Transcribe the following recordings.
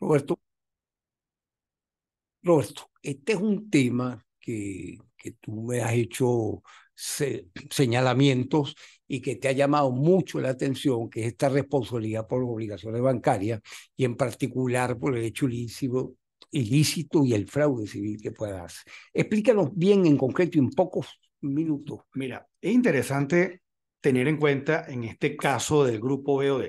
Roberto, este es un tema que tú me has hecho señalamientos y que te ha llamado mucho la atención, que es esta responsabilidad por obligaciones bancarias y en particular por el hecho ilícito y el fraude civil que puedas hacer. Explícanos bien en concreto y en pocos minutos. Mira, es interesante tener en cuenta en este caso del grupo BOD,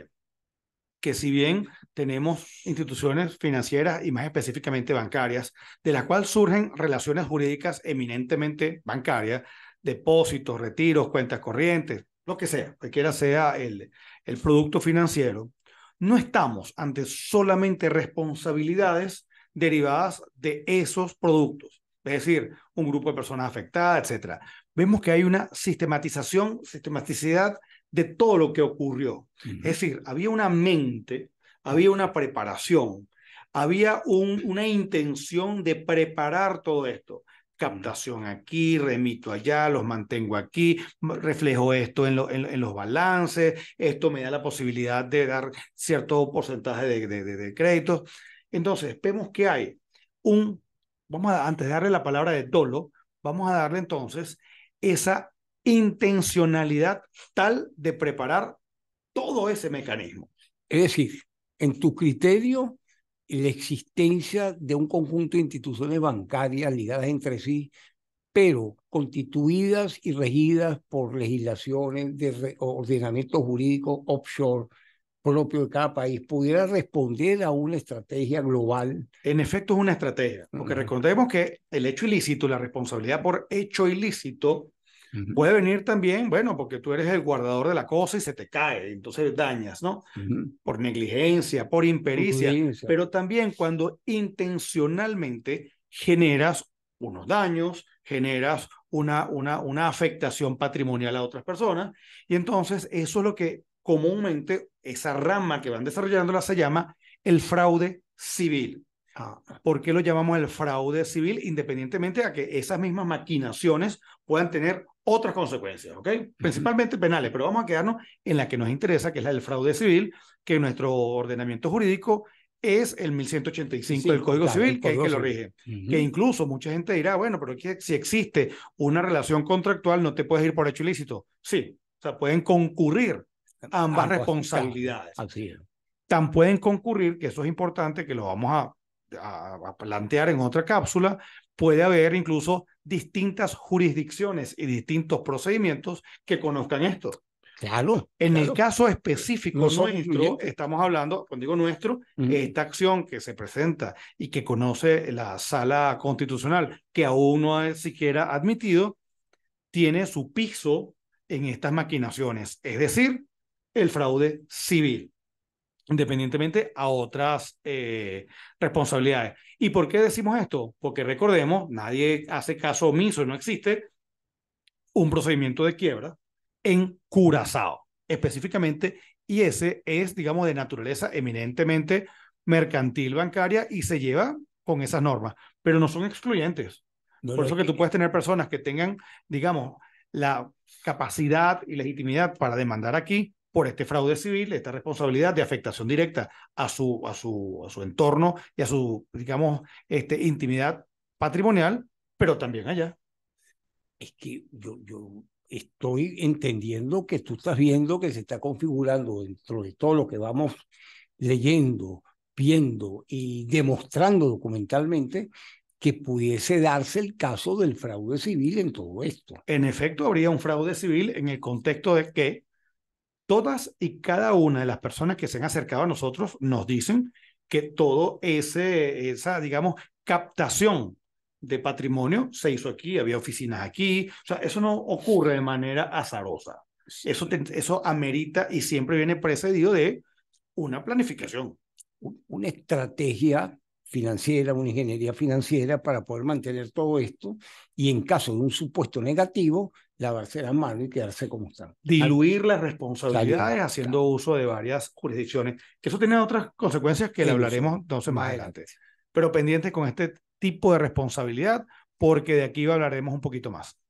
que si bien tenemos instituciones financieras y más específicamente bancarias, de las cuales surgen relaciones jurídicas eminentemente bancarias, depósitos, retiros, cuentas corrientes, lo que sea, cualquiera sea el producto financiero, no estamos ante solamente responsabilidades derivadas de esos productos, es decir, un grupo de personas afectadas, etc. Vemos que hay una sistematicidad de todo lo que ocurrió. Es decir, había una mente, había una preparación, había una intención de preparar todo esto. Captación aquí, remito allá, los mantengo aquí, reflejo esto en los balances, esto me da la posibilidad de dar cierto porcentaje de créditos. Entonces, vemos que hay antes de darle la palabra de dolo, vamos a darle entonces esa intencionalidad tal de preparar todo ese mecanismo. Es decir, en tu criterio, la existencia de un conjunto de instituciones bancarias ligadas entre sí, pero constituidas y regidas por legislaciones de ordenamiento jurídico offshore propio de cada país, pudiera responder a una estrategia global. En efecto, es una estrategia, porque recordemos que el hecho ilícito, la responsabilidad por hecho ilícito, puede venir también, bueno, porque tú eres el guardador de la cosa y se te cae, entonces dañas, ¿no? Por negligencia, por impericia, pero también cuando intencionalmente generas unos daños, generas una afectación patrimonial a otras personas, y entonces eso es lo que comúnmente esa rama que van desarrollándola se llama el fraude civil. ¿Por qué lo llamamos el fraude civil? Independientemente a que esas mismas maquinaciones puedan tener otras consecuencias, ¿ok? Principalmente penales, pero vamos a quedarnos en la que nos interesa, que es la del fraude civil, que nuestro ordenamiento jurídico es el 1185 del Código Civil, que es el que lo rige. Que incluso mucha gente dirá, bueno, pero si existe una relación contractual, no te puedes ir por hecho ilícito. Sí, o sea, pueden concurrir ambas responsabilidades. Así es. Tan pueden concurrir, que eso es importante, que lo vamos a plantear en otra cápsula, puede haber incluso distintas jurisdicciones y distintos procedimientos que conozcan esto. Claro. El caso específico nuestro, estamos hablando, cuando digo nuestro, esta acción que se presenta y que conoce la Sala Constitucional, que aún no es siquiera admitido, tiene su piso en estas maquinaciones, es decir, el fraude civil, independientemente a otras responsabilidades. ¿Y por qué decimos esto? Porque recordemos, nadie hace caso omiso, no existe un procedimiento de quiebra en Curazao, específicamente, y ese es, digamos, de naturaleza eminentemente mercantil bancaria y se lleva con esas normas, pero no son excluyentes. Por eso que tú puedes tener personas que tengan, digamos, la capacidad y legitimidad para demandar aquí por este fraude civil, esta responsabilidad de afectación directa a su entorno y a su, digamos, intimidad patrimonial, pero también allá. Es que yo estoy entendiendo que tú estás viendo que se está configurando dentro de todo lo que vamos leyendo, viendo y demostrando documentalmente que pudiese darse el caso del fraude civil en todo esto. En efecto, habría un fraude civil en el contexto de que todas y cada una de las personas que se han acercado a nosotros nos dicen que todo esa, digamos, captación de patrimonio se hizo aquí, había oficinas aquí. O sea, eso no ocurre de manera azarosa. Sí. Eso amerita y siempre viene precedido de una planificación. Una estrategia financiera, una ingeniería financiera para poder mantener todo esto y en caso de un supuesto negativo, lavarse las manos y quedarse como están. Diluir las responsabilidades haciendo uso de varias jurisdicciones, que eso tiene otras consecuencias que le hablaremos entonces más adelante. Pero pendientes con este tipo de responsabilidad, porque de aquí hablaremos un poquito más.